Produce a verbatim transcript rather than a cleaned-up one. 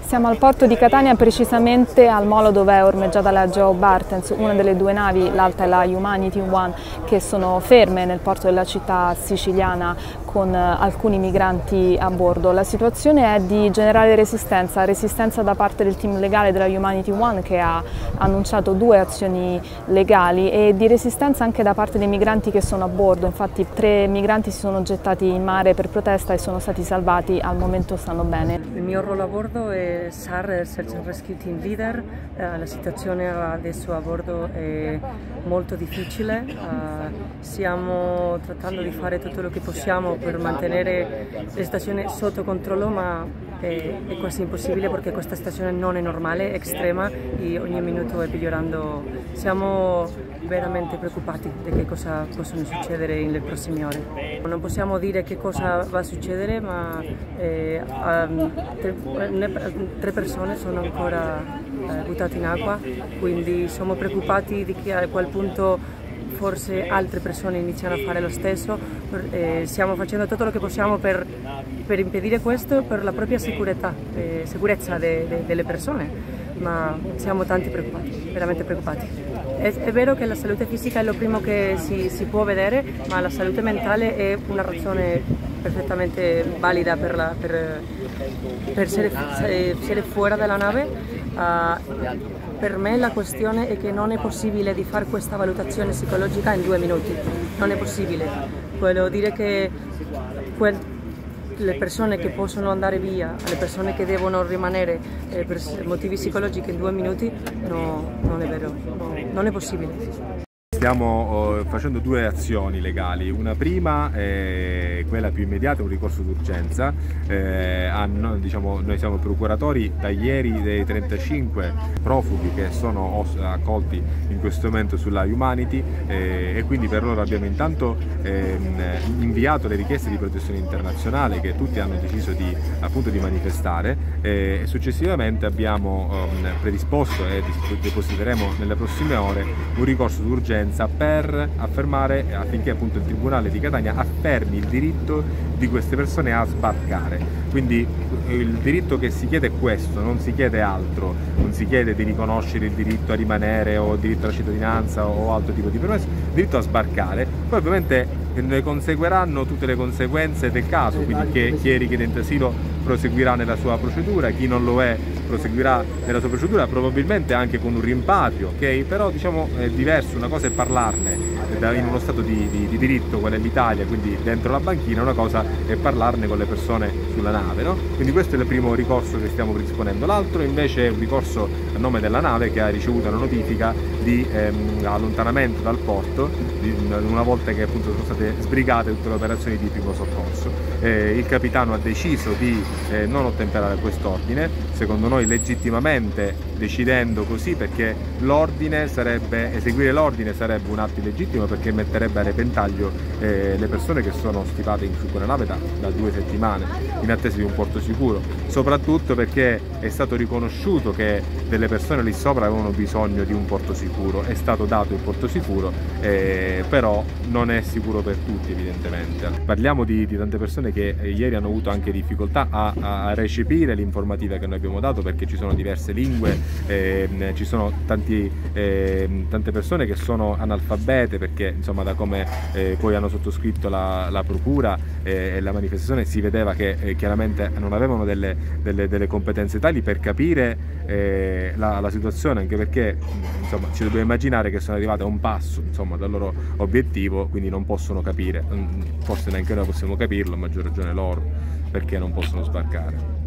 Siamo al porto di Catania, precisamente al molo dove è ormeggiata la Geo Barents, una delle due navi, l'alta e la Humanity One, che sono ferme nel porto della città siciliana con alcuni migranti a bordo. La situazione è di generale resistenza, resistenza da parte del team legale della Humanity One, che ha annunciato due azioni legali, e di resistenza anche da parte dei migranti che sono a bordo. Infatti tre migranti si sono gettati in mare per protesta e sono stati salvati, al momento stanno bene. Il mio ruolo a bordo è S A R, Search and Rescue Team Leader. La situazione adesso a bordo è molto difficile, stiamo trattando di fare tutto quello che possiamo per mantenere le stazioni sotto controllo, ma è, è quasi impossibile perché questa stazione non è normale, è estrema e ogni minuto è migliorando. Siamo veramente preoccupati di che cosa possono succedere nelle prossime ore. Non possiamo dire che cosa va a succedere, ma eh, um, tre, tre persone sono ancora eh, buttate in acqua, quindi siamo preoccupati di che a quel punto forse altre persone iniziano a fare lo stesso. Eh, stiamo facendo tutto quello che possiamo per, per impedire questo, per la propria sicurezza, eh, sicurezza de, de, delle persone, ma siamo tanti preoccupati, veramente preoccupati. È, è vero che la salute fisica è lo primo che si, si può vedere, ma la salute mentale è una ragione perfettamente valida per, la, per, per essere fuori dalla nave. Uh, Per me la questione è che non è possibile di fare questa valutazione psicologica in due minuti, non è possibile. Voglio dire che quel, le persone che possono andare via, le persone che devono rimanere eh, per motivi psicologici in due minuti, no, non è vero, no, non è possibile. Stiamo facendo due azioni legali. Una prima è quella più immediata, un ricorso d'urgenza. Eh, diciamo, noi siamo procuratori da ieri dei trentacinque profughi che sono accolti in questo momento sulla Humanity, eh, e quindi per loro abbiamo intanto eh, inviato le richieste di protezione internazionale che tutti hanno deciso di, appunto, di manifestare, eh, e successivamente abbiamo eh, predisposto e depositeremo nelle prossime ore un ricorso d'urgenza per affermare, affinché appunto il Tribunale di Catania affermi il diritto di queste persone a sbarcare. Quindi il diritto che si chiede è questo, non si chiede altro, non si chiede di riconoscere il diritto a rimanere o il diritto alla cittadinanza o altro tipo di permesso, il diritto a sbarcare. Poi ovviamente ne conseguiranno tutte le conseguenze del caso, quindi che chi è richiedente asilo proseguirà nella sua procedura, chi non lo è proseguirà nella sua procedura, probabilmente anche con un rimpatrio, ok? Però diciamo è diverso, una cosa è parlarne in uno stato di, di, di diritto, qual è l'Italia, quindi dentro la banchina, una cosa è parlarne con le persone sulla nave, no? Quindi questo è il primo ricorso che stiamo predisponendo. L'altro invece è un ricorso a nome della nave che ha ricevuto una notifica di ehm, allontanamento dal porto, di, una volta che appunto sono state sbrigate tutte le operazioni di primo soccorso. Eh, il capitano ha deciso di eh, non ottemperare quest'ordine, secondo noi legittimamente, decidendo così, perché l'ordine sarebbe, eseguire l'ordine sarebbe un atto illegittimo, perché metterebbe a repentaglio eh, le persone che sono stipate su quella nave da, da due settimane in attesa di un porto sicuro, soprattutto perché è stato riconosciuto che delle persone lì sopra avevano bisogno di un porto sicuro, è stato dato il porto sicuro, eh, però non è sicuro per tutti evidentemente. Parliamo di, di tante persone che eh, ieri hanno avuto anche difficoltà a, a recepire l'informativa che noi abbiamo dato, perché ci sono diverse lingue, eh, ci sono tanti, eh, tante persone che sono analfabete, perché insomma da come eh, poi hanno sottoscritto la, la procura eh, e la manifestazione si vedeva che eh, chiaramente non avevano delle, delle, delle competenze tali per capire eh, la, la situazione, anche perché insomma ci dobbiamo immaginare che sono arrivate a un passo insomma dal loro obiettivo, quindi non possono capire, forse neanche noi possiamo capirlo, a maggior ragione loro, perché non possono sbarcare.